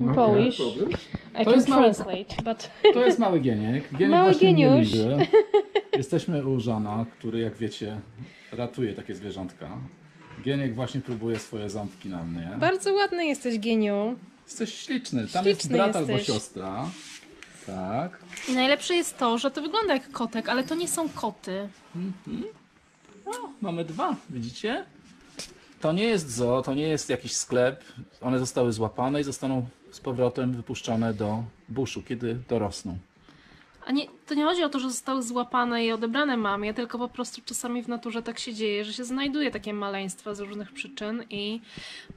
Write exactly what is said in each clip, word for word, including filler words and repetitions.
in Polish. I can translate, but... To jest mały Gieniek. Gieniek mały Gieniusz. Jesteśmy u Żana, który, jak wiecie, ratuje takie zwierzątka. Gieniek właśnie próbuje swoje ząbki na mnie. Bardzo ładny jesteś, Gieniu. Jesteś śliczny. Tam śliczny jest brat albo siostra. Tak. I najlepsze jest to, że to wygląda jak kotek, ale to nie są koty. Mm-hmm. O, mamy dwa, widzicie? To nie jest zoo, to nie jest jakiś sklep. One zostały złapane i zostaną z powrotem wypuszczone do buszu, kiedy dorosną. A nie, to nie chodzi o to, że zostały złapane i odebrane mamie, tylko po prostu czasami w naturze tak się dzieje, że się znajduje takie maleństwa z różnych przyczyn i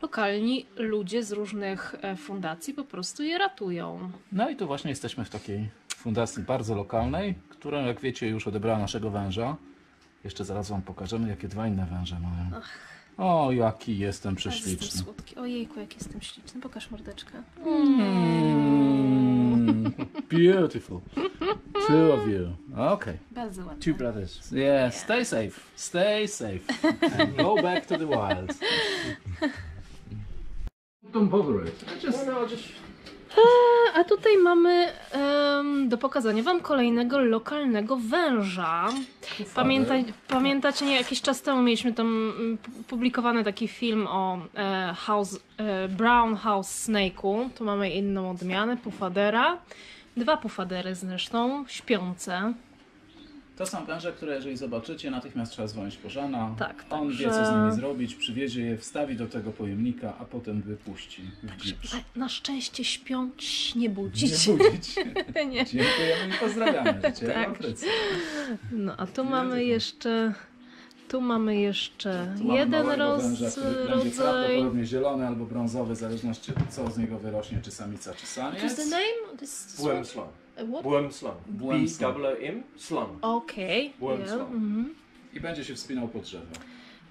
lokalni ludzie z różnych fundacji po prostu je ratują. No i tu właśnie jesteśmy w takiej fundacji bardzo lokalnej, którą, jak wiecie, już odebrała naszego węża. Jeszcze zaraz wam pokażemy, jakie dwa inne węże mają. Ach. O, jaki jestem prześliczny. Jestem słodki. Ojejku, jak jestem śliczny. Pokaż mordeczkę. Mm. Beautiful. Two of you. Okay. Bardzo ładnie. Two brothers. Yeah, yeah, stay safe. Stay safe. And go back to the wild. Don't bother it. I just... No, no, just... A, a tutaj mamy um, do pokazania wam kolejnego lokalnego węża. Pamięta, pamiętacie, nie, jakiś czas temu mieliśmy tam publikowany taki film o e, house, e, brown house snake'u. Tu mamy inną odmianę, pufadera. Dwa pufadery zresztą, śpiące. To są węże, które jeżeli zobaczycie, natychmiast trzeba dzwonić po Żana. Tak, tak, on wie, co z nimi zrobić, przywiezie je, wstawi do tego pojemnika, a potem wypuści. Także na szczęście śpią, nie budzić. Nie budzić. Nie. Dziękujemy i pozdrawiamy. Tak. No a tu nie mamy radziej. jeszcze... Tu mamy jeszcze tu jeden mamy roz... węża, który rodzaj. Prawdopodobnie zielony albo brązowy, w zależności od co z niego wyrośnie, czy samica, czy samiec. What's the name? This... Boomslang. Boomslang. B W M Slang. Okej. Boomslang. I będzie się wspinał po drzewo.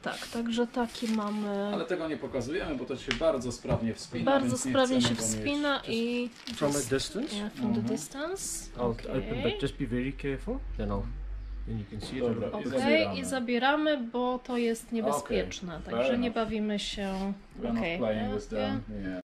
Tak, także taki mamy... Ale tego nie pokazujemy, bo to się bardzo sprawnie wspina. Bardzo sprawnie się wspina i... From a distance? Yeah, from the distance. Okay. Open, but just be very careful. Then I'll... Dobra, ok, i zabieramy. i zabieramy, bo to jest niebezpieczne, okay. Także nie bawimy się. We're okay. Not playing this down. Yeah.